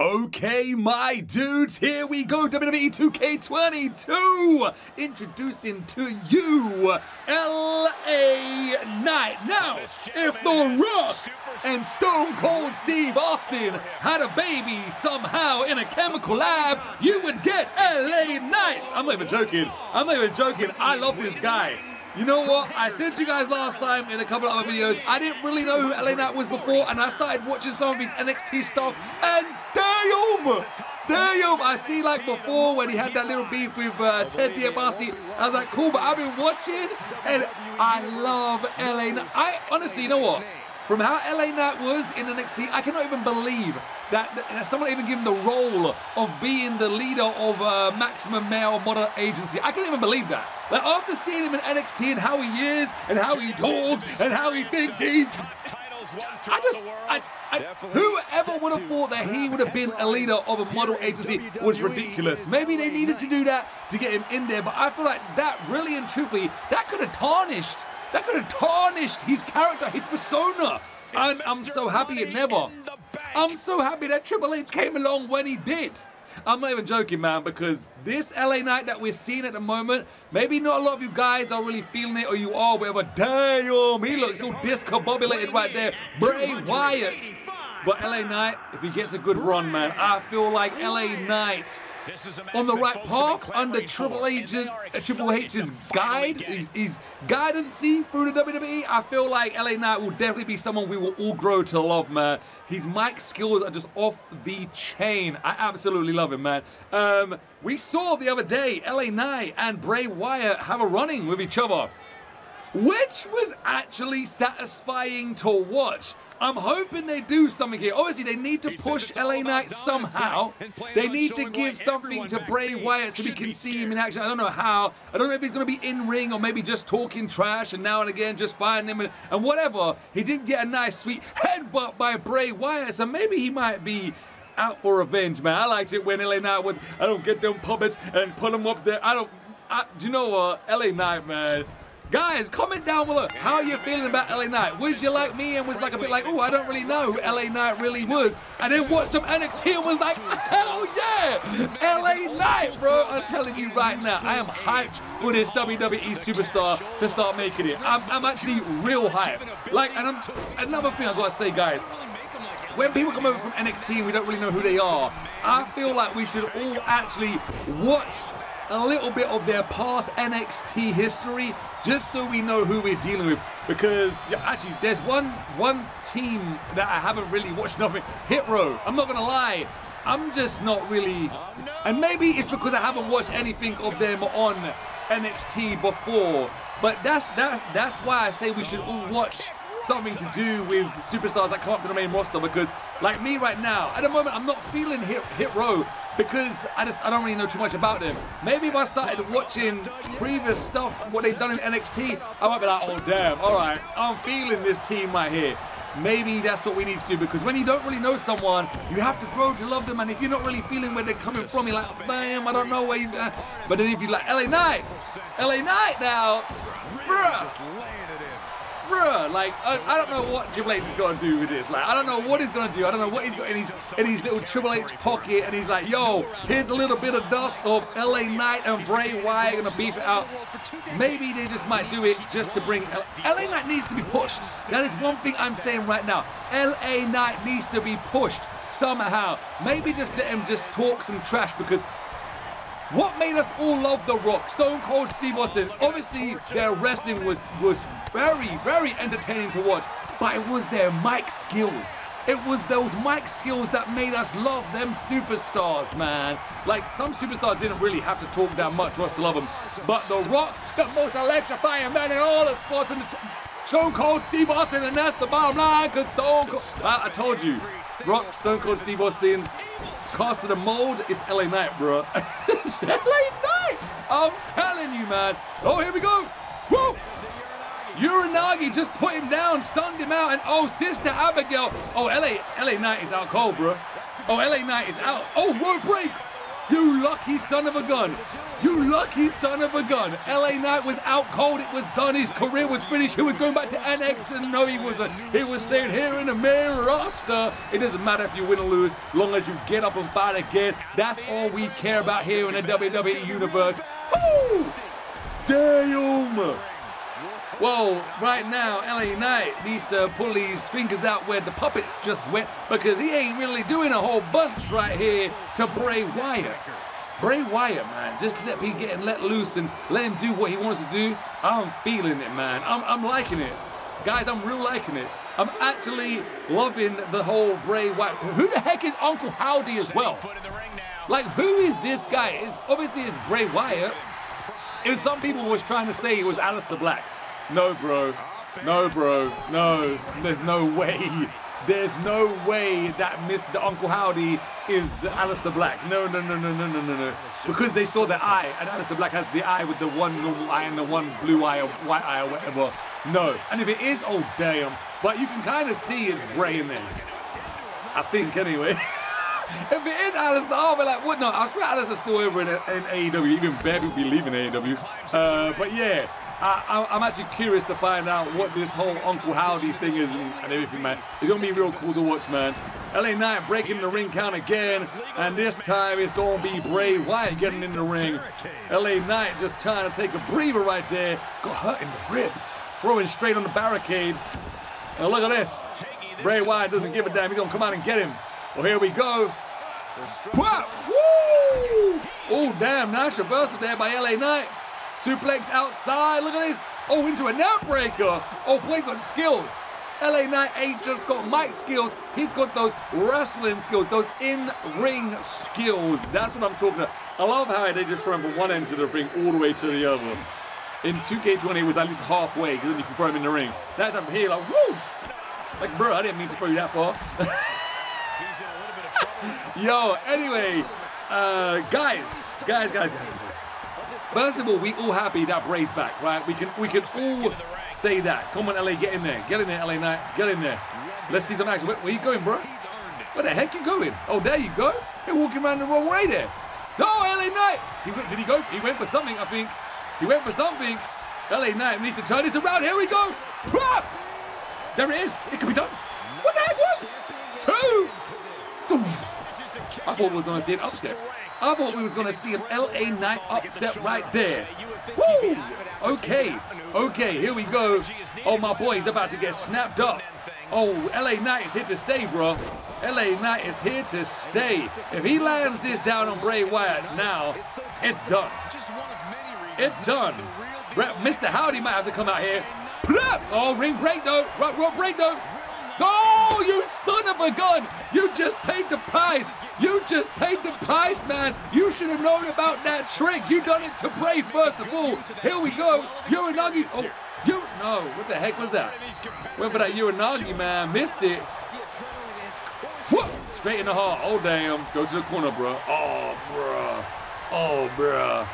Okay, my dudes, here we go, WWE 2K22, introducing to you LA Knight. Now, if The Rock and Stone Cold Steve Austin had a baby somehow in a chemical lab, you would get LA Knight. I'm not even joking, I love this guy. You know what? I said to you guys last time in a couple of other videos, I didn't really know who LA Knight was before, and I started watching some of his NXT stuff, and damn! I see, like before when he had that little beef with Ted DiBiase, I was like, cool, but I've been watching, and I love LA Knight. I honestly, you know what? From how LA Knight was in NXT, I cannot even believe that someone even gave him the role of being the leader of Maximum Male Model Agency. I can't even believe that. Like, after seeing him in NXT and how he is, and how he talks, and how he thinks he's... whoever would have thought that he would have been a leader of a model agency was ridiculous. Maybe they needed to do that to get him in there, but I feel like that really and truthfully, that could have tarnished his character, his persona. I'm so happy it never. I'm so happy that Triple H came along when he did. I'm not even joking, man, because this LA Knight that we're seeing at the moment, maybe not a lot of you guys are really feeling it, or you are, whatever. Damn, he looks all discombobulated right there. Bray Wyatt. But LA Knight, if he gets a good run, man, I feel like LA Knight on the right path under Triple H's guide, his guidancy through the WWE. I feel like LA Knight will definitely be someone we will all grow to love, man. His mic skills are just off the chain. I absolutely love him, man. We saw the other day LA Knight and Bray Wyatt have a run-in with each other, which was actually satisfying to watch. I'm hoping they do something here. Obviously, they need to push LA Knight somehow. They need to give something to Bray Wyatt so we can see him in action. I don't know how. I don't know if he's going to be in ring or maybe just talking trash and now and again just firing him and whatever. He did get a nice, sweet headbutt by Bray Wyatt, so maybe he might be out for revenge, man. I liked it when LA Knight was, I don't get them puppets and put them up there. Do you know what? LA Knight, man. Guys, comment down below how you're feeling about LA Knight. Was you like me and was like a bit like, oh, I don't really know who LA Knight really was, and then watched some NXT and was like, hell yeah, LA Knight, bro. I'm telling you right now, I am hyped for this WWE superstar to start making it. I'm actually real hyped. Like, and another thing I was gonna say, guys, when people come over from NXT and we don't really know who they are, I feel like we should all actually watch a little bit of their past NXT history, just so we know who we're dealing with. Because actually, there's one team that I haven't really watched nothing. Hit Row. I'm not gonna lie, I'm just not really. And maybe it's because I haven't watched anything of them on NXT before. But that's why I say we should all watch something to do with superstars that come up to the main roster. Because like me right now, at the moment, I'm not feeling Hit Row. Because I don't really know too much about them. Maybe if I started watching previous stuff, what they've done in NXT, I might be like, oh damn, all right, I'm feeling this team right here. Maybe that's what we need to do, because when you don't really know someone, you have to grow to love them, and if you're not really feeling where they're coming from, you're like, damn, I don't know where you... But then if you like, LA Knight now, bruh, like, I don't know what Triple H is going to do with this. Like, I don't know what he's going to do. I don't know what he's got in his little Triple H pocket, and he's like, yo, here's a little bit of dust of LA Knight and Bray Wyatt going to beef it out. Maybe they just might do it just to bring... LA Knight needs to be pushed. That is one thing I'm saying right now. LA Knight needs to be pushed somehow. Maybe just let him just talk some trash, because... what made us all love The Rock, Stone Cold Steve Austin? Obviously, their wrestling was very, very entertaining to watch, but it was their mic skills. It was those mic skills that made us love them superstars, man. Like, some superstars didn't really have to talk that much for us to love them, but The Rock, the most electrifying man in all the sports, and Stone Cold Steve Austin, and that's the bottom line, because Stone Cold... I told you, Rock, Stone Cold Steve Austin, cast of the mold is LA Knight, bro. LA Knight! I'm telling you, man. Oh, here we go. Woo! Uranagi just put him down, stunned him out, and oh, Sister Abigail. Oh, LA Knight is out cold, bro. Oh, LA Knight is out. Oh, road break. You lucky son of a gun. You lucky son of a gun. LA Knight was out cold. It was done. His career was finished. He was going back to NXT. And no, he wasn't. He was staying here in the main roster. It doesn't matter if you win or lose, long as you get up and fight again. That's all we care about here in the WWE Universe. Woo! Damn! Well, right now, LA Knight needs to pull his fingers out where the puppets just went, because he ain't really doing a whole bunch right here to Bray Wyatt. Bray Wyatt, man, just let me get and let loose and let him do what he wants to do. I'm feeling it, man. I'm liking it. Guys, I'm real liking it. I'm actually loving the whole Bray Wyatt. Who the heck is Uncle Howdy as well? Like, who is this guy? It's, obviously, it's Bray Wyatt. And some people was trying to say it was Aleister Black. No, bro. No, bro. No. There's no way. There's no way that Mr. Uncle Howdy is Aleister Black. No, no, no, no, no, no, no, no. Because they saw the eye, and Aleister Black has the eye with the one normal eye and the one blue eye or white eye or whatever. No. And if it is, oh, damn. But you can kind of see it's Bray in there. I think, anyway. If it is Aleister, I'll be like, what? No, I swear Aleister's still over in AEW. Even Bear will be leaving AEW. But yeah. I'm actually curious to find out what this whole Uncle Howdy thing is and everything, man. It's going to be real cool to watch, man. LA Knight breaking the ring count again, and this time it's going to be Bray Wyatt getting in the ring. LA Knight just trying to take a breather right there. Got hurt in the ribs, throwing straight on the barricade. And look at this. Bray Wyatt doesn't give a damn. He's going to come out and get him. Well, here we go. Whoa! Woo! Oh, damn, nice reversal there by LA Knight. Suplex outside, look at this. Oh, into a net breaker. Oh, Bray got skills. LA Knight ain't just got mic skills. He's got those wrestling skills, those in-ring skills. That's what I'm talking about. I love how they just run from one end of the ring all the way to the other. In 2K20, it was at least halfway, because then you can throw him in the ring. That's up here, like, whoosh. Like, bro, I didn't mean to throw you that far. Yo, anyway, guys. First of all, we all happy that Bray's back, right? We can all say that. Come on, LA, get in there. Get in there, LA Knight. Get in there. Let's see some action. Where you going, bro? Where the heck you going? Oh, there you go. You're walking around the wrong way there. No, LA Knight. Did he go? He went for something, I think. He went for something. LA Knight needs to turn this around. Here we go. There it is. It can be done. What the heck? One, two. I thought we were going to see an upset. I thought we was going to see an LA Knight upset right there. Woo! Okay, here we go. Oh, my boy, he's about to get snapped up. Oh, LA Knight is here to stay, bro. LA Knight is here to stay. If he lands this down on Bray Wyatt now, it's done. It's done. Mr. Howdy might have to come out here. Oh, ring break, though. Rock break, though. Oh, you son of a gun! You just paid the price! You just paid the price, man! You should have known about that trick! You done it to Bray first of all! Here we go! Uranagi! Oh, you... No, what the heck was that? Went for that Uranagi, man. Missed it. Whoop! Straight in the heart. Oh, damn. Go to the corner, bro. Oh, bro. Oh, bro.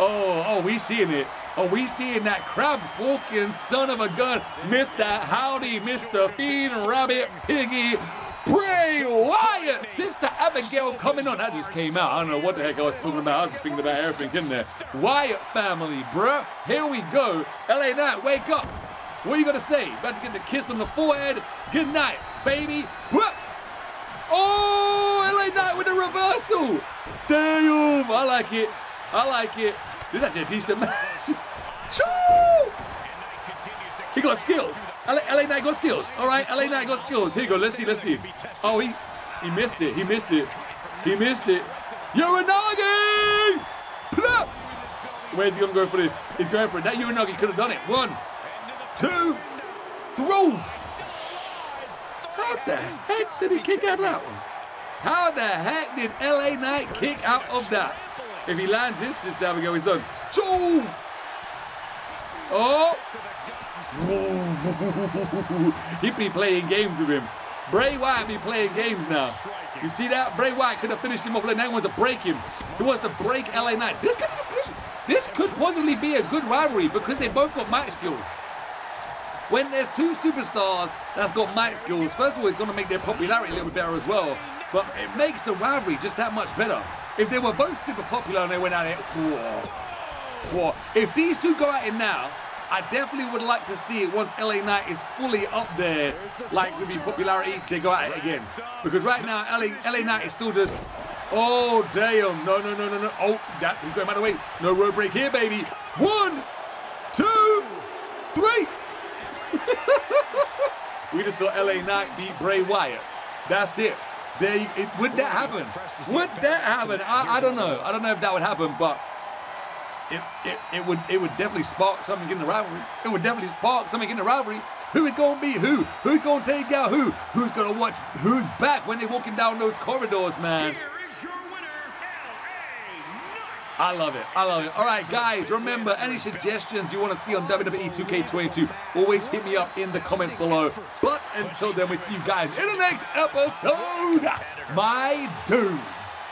Oh, we seeing it. Oh, we seeing that crab-walking son of a gun, Mr. Howdy, Mr. Fiend, Rabbit, Piggy, Bray Wyatt, Sister Abigail coming on. That just came out. I don't know what the heck I was talking about. I was just thinking about everything, didn't I? Wyatt family, bruh. Here we go. LA Knight, wake up. What are you gonna say? About to get the kiss on the forehead. Good night, baby. Whoop. Oh, LA Knight with the reversal. Damn, I like it. I like it. This is actually a decent match. Choo! He got skills. LA Knight got skills. All right, LA Knight got skills. Here you go. Let's see. Oh, he missed it. He missed it. Uranagi! Plop! Where's he going to go for this? He's going for it. That Uranagi could have done it. 1, 2, 3. How the heck did he kick out of that one? How the heck did LA Knight kick out of that? If he lands this, there we go, he's done. Oh! He be playing games with him. Bray Wyatt be playing games now. You see that? Bray Wyatt could have finished him off. Now he wants to break him. He wants to break LA Knight. This could possibly be a good rivalry because they both got mic skills. When there's two superstars that's got mic skills, first of all, it's going to make their popularity a little bit better as well. But it makes the rivalry just that much better. If they were both super popular and they went at it, if these two go at it now, I definitely would like to see it once LA Knight is fully up there, like with the popularity, they go at it again. Because right now, LA Knight is still just, oh, damn, no. Oh, that, he's going by the way. No road break here, baby. 1, 2, 3. We just saw LA Knight beat Bray Wyatt. That's it. Would that happen? Would that happen? I don't know. I don't know if that would happen, but it would definitely spark something in the rivalry. It would definitely spark something in the rivalry. Who is gonna be who? Who's gonna take out who? Who's gonna watch who's back when they're walking down those corridors, man? Here is your winner, LA Knight. I love it. I love it. All right, guys, remember, any suggestions you want to see on WWE 2K22, always hit me up in the comments below. But until then, we'll see you guys in the next episode, my dudes.